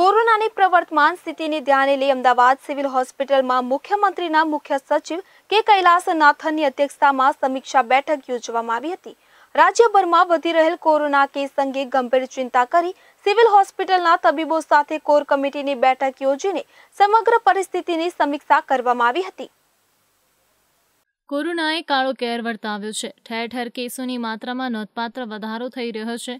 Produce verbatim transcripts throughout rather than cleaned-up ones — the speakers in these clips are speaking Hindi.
कोरोनानी प्रवर्तमान स्थितिने ध्याने लई अमदावाद सिविल हॉस्पिटल में मुख्यमंत्रीना मुख्य सचिव के कैलासनाथननी अध्यक्षतामां समीक्षा बैठक योजवामां आवी हती। राज्यभरमां वधी रहेल कोरोना केस अंगे गंभीर चिंता करी सिविल हॉस्पिटलना तबीबों साथे कोर कमिटीनी बैठक योजीने समग्र परिस्थितिनी समीक्षा करवामां आवी हती। कोरोनाए काळो केर वर्ताव्यो छे। ठेर ठेर केसोनी मात्रामां नोंधपात्र वधारो थई रह्यो छे।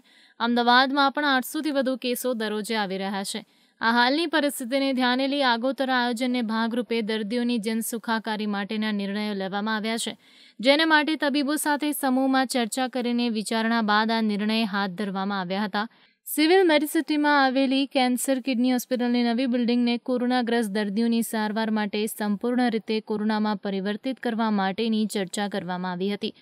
अमदावादमां पण आठ सौ थी वधु केसो दररोजे आवी रह्या छे। आ हालनी परिस्थितिने ध्याने लई आगोतरा आयोजनने भागरूपे दर्दीओनी जन सुखाकारी माटेना निर्णयो लेवामां आव्या छे, जेने माटे तबीबो साथे समूहमां चर्चा करीने विचारणा बाद आ निर्णय हाथ धरवामां आव्या हता। सिविल मेडिसिटी में आवेली कैंसर किडनी हॉस्पिटल नवी बिल्डिंग ने कोरोनाग्रस्त दर्दियों सारवार माटे संपूर्ण रीते कोरोना में परिवर्तित करवा माटेनी चर्चा करवामां आवी हती।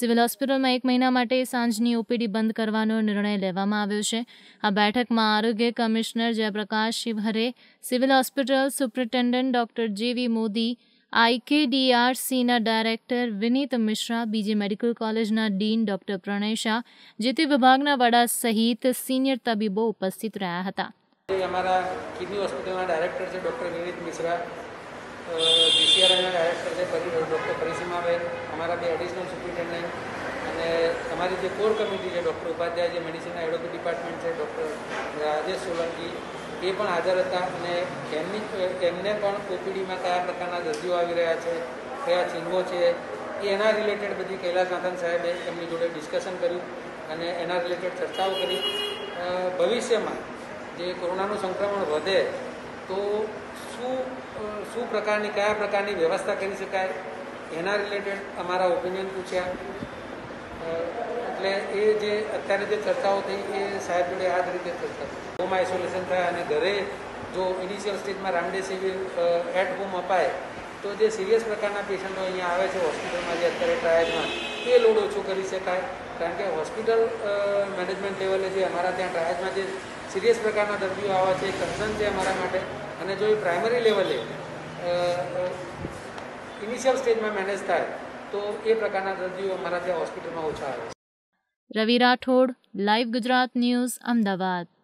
सिविल हॉस्पिटल में एक महीना माटे सांजनी ओपीडी बंद करवानो निर्णय लेवामां आव्यो छे। आ बैठक में आरोग्य commissioner Jayprakash Shivhare, civil hospital superintendent doctor G V Modi, I K D R C ना director Vineet Mishra, BJ medical college ना डीन डॉक्टर प्रनेशा, जीते विभाग ना वड़ा सहित सीनियर तबीबों उपस्थित रहा था। हमारा किडनी हॉस्पिटल ना डायरेक्टर से doctor Vineet Mishra, D C R ना डायरेक्टर से डॉक्टर परिसीमा बेन, हमारा भी एडिशनल सुप्रिटेन्डेंट, हमारी जो कोर कमिटी है डॉक्टर उपाध्याय जो मेडिसिन एडवोकेट डिपार्टमेंट है डॉक्टर राजेश सोलंकी ये हाजर था। एमने ओपीडी में क्या प्रकार दर्दियों आ रहा है, क्या चिन्हों है, एना रिलेटेड बड़ी कैलासनाथन साहेबे एमनी जोड़े डिस्कशन करूँ, एना रिलेटेड चर्चाओं करी। भविष्य में जो कोरोना संक्रमण वधे तो शू शू प्रकार क्या प्रकार की व्यवस्था करी शकाय एना रिलेटेड अमारा ओपिनियन पूछ्या। एट्ले अत्यारे जो चर्चाओं थी ये साहेब जोड़े आ रीते चर्चा होम आइसोलेशन थे घरे जो इनिशियल स्टेज में रेमडेसिविर एट होम अपाय तो जो सीरियस प्रकार पेशंटों अँ आए हॉस्पिटल में अत्यारे ट्रायल में ये लोड ओछो कर सकता है, कारण के हॉस्पिटल मैनेजमेंट लेवले जो अमरा त्या ट्रायल में जो सीरियस प्रकार दर्दी आवा है कंसर्न है अमरा माटे जो प्राइमरी लेवले इनिशियल स्टेज में मैनेज थाय तो ये प्रकार दर्दी अमरा त्या हॉस्पिटल में ओछा आए। Ravi Rathod, live Gujarat news, Ahmedabad.